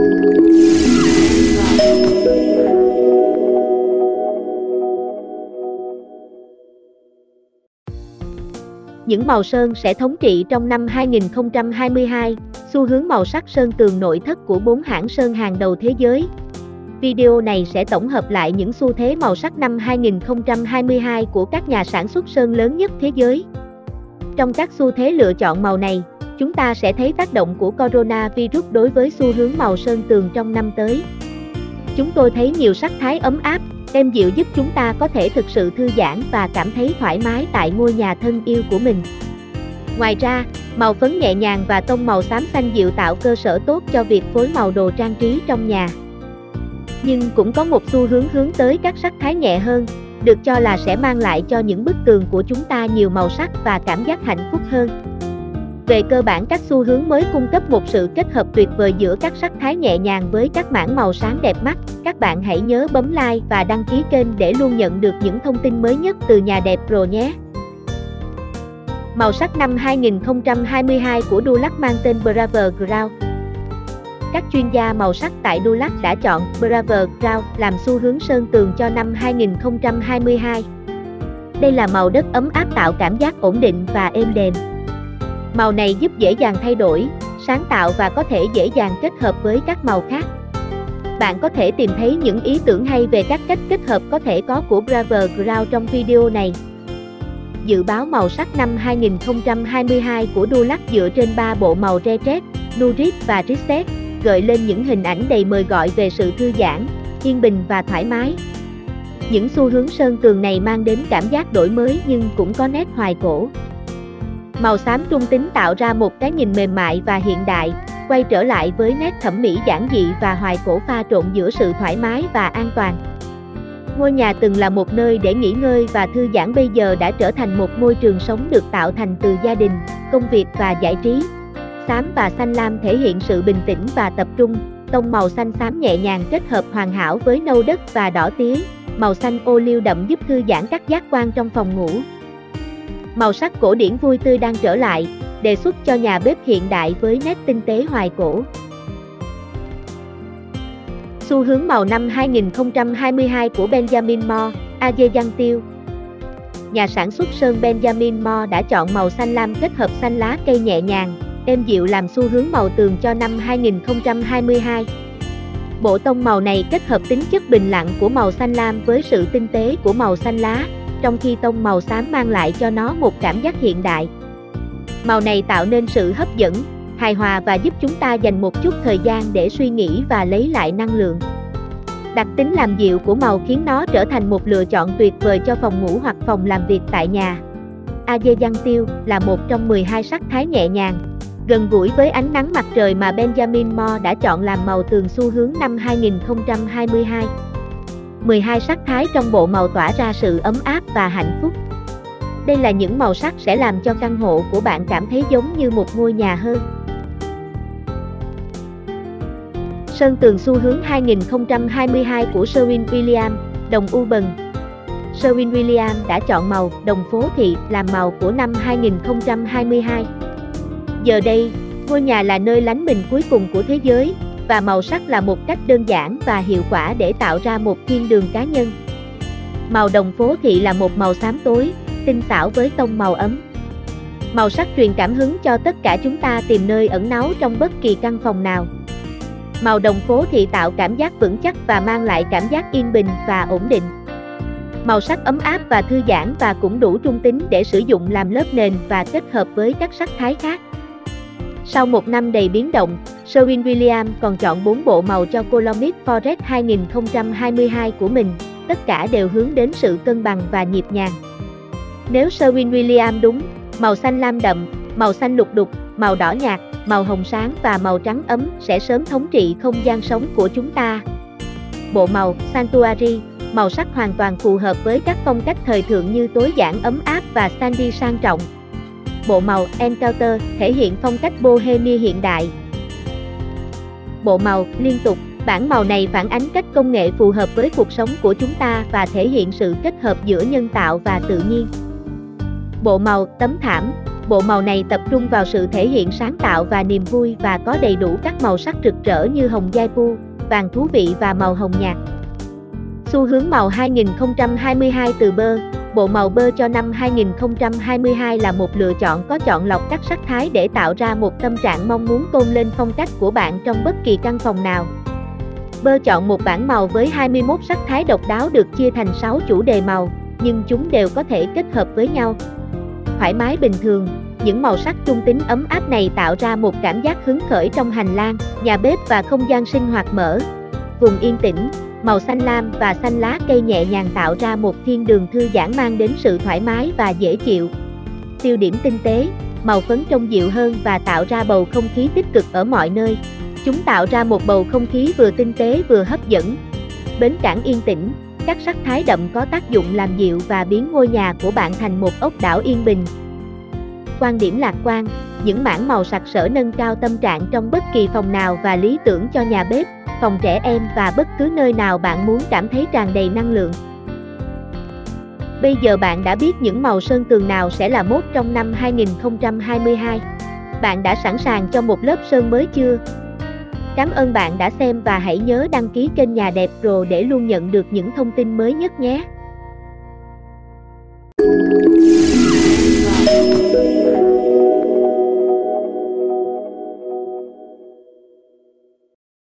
Những màu sơn sẽ thống trị trong năm 2022, xu hướng màu sắc sơn tường nội thất của 4 hãng sơn hàng đầu thế giới. Video này sẽ tổng hợp lại những xu thế màu sắc năm 2022 của các nhà sản xuất sơn lớn nhất thế giới. Trong các xu thế lựa chọn màu này, chúng ta sẽ thấy tác động của coronavirus đối với xu hướng màu sơn tường trong năm tới. Chúng tôi thấy nhiều sắc thái ấm áp, êm dịu giúp chúng ta có thể thực sự thư giãn và cảm thấy thoải mái tại ngôi nhà thân yêu của mình. Ngoài ra, màu phấn nhẹ nhàng và tông màu xám xanh dịu tạo cơ sở tốt cho việc phối màu đồ trang trí trong nhà. Nhưng cũng có một xu hướng hướng tới các sắc thái nhẹ hơn, được cho là sẽ mang lại cho những bức tường của chúng ta nhiều màu sắc và cảm giác hạnh phúc hơn. Về cơ bản, các xu hướng mới cung cấp một sự kết hợp tuyệt vời giữa các sắc thái nhẹ nhàng với các mảng màu sáng đẹp mắt. Các bạn hãy nhớ bấm like và đăng ký kênh để luôn nhận được những thông tin mới nhất từ Nhà Đẹp Pro nhé. Màu sắc năm 2022 của Dulux mang tên Brave Ground. Các chuyên gia màu sắc tại Dulux đã chọn Brave Ground làm xu hướng sơn tường cho năm 2022. Đây là màu đất ấm áp tạo cảm giác ổn định và êm đềm. Màu này giúp dễ dàng thay đổi, sáng tạo và có thể dễ dàng kết hợp với các màu khác. Bạn có thể tìm thấy những ý tưởng hay về các cách kết hợp có thể có của Brave Ground trong video này. Dự báo màu sắc năm 2022 của Dulux dựa trên 3 bộ màu Rejet, Nuri và Tristec, gợi lên những hình ảnh đầy mời gọi về sự thư giãn, yên bình và thoải mái. Những xu hướng sơn tường này mang đến cảm giác đổi mới nhưng cũng có nét hoài cổ. Màu xám trung tính tạo ra một cái nhìn mềm mại và hiện đại, quay trở lại với nét thẩm mỹ giản dị và hoài cổ pha trộn giữa sự thoải mái và an toàn. Ngôi nhà từng là một nơi để nghỉ ngơi và thư giãn bây giờ đã trở thành một môi trường sống được tạo thành từ gia đình, công việc và giải trí. Xám và xanh lam thể hiện sự bình tĩnh và tập trung, tông màu xanh xám nhẹ nhàng kết hợp hoàn hảo với nâu đất và đỏ tía, màu xanh ô liu đậm giúp thư giãn các giác quan trong phòng ngủ. Màu sắc cổ điển vui tươi đang trở lại, đề xuất cho nhà bếp hiện đại với nét tinh tế hoài cổ. Xu hướng màu năm 2022 của Benjamin Moore, A.J. Tiêu. Nhà sản xuất sơn Benjamin Moore đã chọn màu xanh lam kết hợp xanh lá cây nhẹ nhàng, êm dịu làm xu hướng màu tường cho năm 2022. Bộ tông màu này kết hợp tính chất bình lặng của màu xanh lam với sự tinh tế của màu xanh lá, trong khi tông màu xám mang lại cho nó một cảm giác hiện đại. Màu này tạo nên sự hấp dẫn, hài hòa và giúp chúng ta dành một chút thời gian để suy nghĩ và lấy lại năng lượng. Đặc tính làm dịu của màu khiến nó trở thành một lựa chọn tuyệt vời cho phòng ngủ hoặc phòng làm việc tại nhà. A.J. Tiêu là một trong 12 sắc thái nhẹ nhàng, gần gũi với ánh nắng mặt trời mà Benjamin Moore đã chọn làm màu tường xu hướng năm 2022. 12 sắc thái trong bộ màu tỏa ra sự ấm áp và hạnh phúc. Đây là những màu sắc sẽ làm cho căn hộ của bạn cảm thấy giống như một ngôi nhà hơn. Sơn tường xu hướng 2022 của Sherwin Williams, Đồng U Bừng. Sherwin Williams đã chọn màu đồng phố thị làm màu của năm 2022. Giờ đây, ngôi nhà là nơi lánh mình cuối cùng của thế giới, và màu sắc là một cách đơn giản và hiệu quả để tạo ra một thiên đường cá nhân. Màu đồng phố thị là một màu xám tối, tinh xảo với tông màu ấm. Màu sắc truyền cảm hứng cho tất cả chúng ta tìm nơi ẩn náu trong bất kỳ căn phòng nào. Màu đồng phố thị tạo cảm giác vững chắc và mang lại cảm giác yên bình và ổn định. Màu sắc ấm áp và thư giãn và cũng đủ trung tính để sử dụng làm lớp nền và kết hợp với các sắc thái khác. Sau một năm đầy biến động, Sherwin Williams còn chọn 4 bộ màu cho Colonic Forest 2022 của mình, tất cả đều hướng đến sự cân bằng và nhịp nhàng. Nếu Sherwin Williams đúng, màu xanh lam đậm, màu xanh lục đục, màu đỏ nhạt, màu hồng sáng và màu trắng ấm sẽ sớm thống trị không gian sống của chúng ta. Bộ màu Sanctuary, màu sắc hoàn toàn phù hợp với các phong cách thời thượng như tối giản ấm áp và sandy sang trọng. Bộ màu Encounter thể hiện phong cách bohemia hiện đại. Bộ màu liên tục, bảng màu này phản ánh cách công nghệ phù hợp với cuộc sống của chúng ta và thể hiện sự kết hợp giữa nhân tạo và tự nhiên. Bộ màu tấm thảm, Bộ màu này tập trung vào sự thể hiện sáng tạo và niềm vui và có đầy đủ các màu sắc rực rỡ như hồng giai vu, vàng thú vị và màu hồng nhạt. Xu hướng màu 2022 từ Bơ. Bộ màu Bơ cho năm 2022 là một lựa chọn có chọn lọc các sắc thái để tạo ra một tâm trạng mong muốn tôn lên phong cách của bạn trong bất kỳ căn phòng nào. Bơ chọn một bảng màu với 21 sắc thái độc đáo được chia thành 6 chủ đề màu, nhưng chúng đều có thể kết hợp với nhau. Thoải mái bình thường, những màu sắc trung tính ấm áp này tạo ra một cảm giác hứng khởi trong hành lang, nhà bếp và không gian sinh hoạt mở. Vùng yên tĩnh, màu xanh lam và xanh lá cây nhẹ nhàng tạo ra một thiên đường thư giãn mang đến sự thoải mái và dễ chịu. Tiêu điểm tinh tế, màu phấn trông dịu hơn và tạo ra bầu không khí tích cực ở mọi nơi. Chúng tạo ra một bầu không khí vừa tinh tế vừa hấp dẫn. Bến cảng yên tĩnh, các sắc thái đậm có tác dụng làm dịu và biến ngôi nhà của bạn thành một ốc đảo yên bình. Quan điểm lạc quan, những mảng màu sặc sỡ nâng cao tâm trạng trong bất kỳ phòng nào và lý tưởng cho nhà bếp, phòng trẻ em và bất cứ nơi nào bạn muốn cảm thấy tràn đầy năng lượng. Bây giờ bạn đã biết những màu sơn tường nào sẽ là mốt trong năm 2022. Bạn đã sẵn sàng cho một lớp sơn mới chưa? Cảm ơn bạn đã xem và hãy nhớ đăng ký kênh Nhà Đẹp Pro để luôn nhận được những thông tin mới nhất nhé!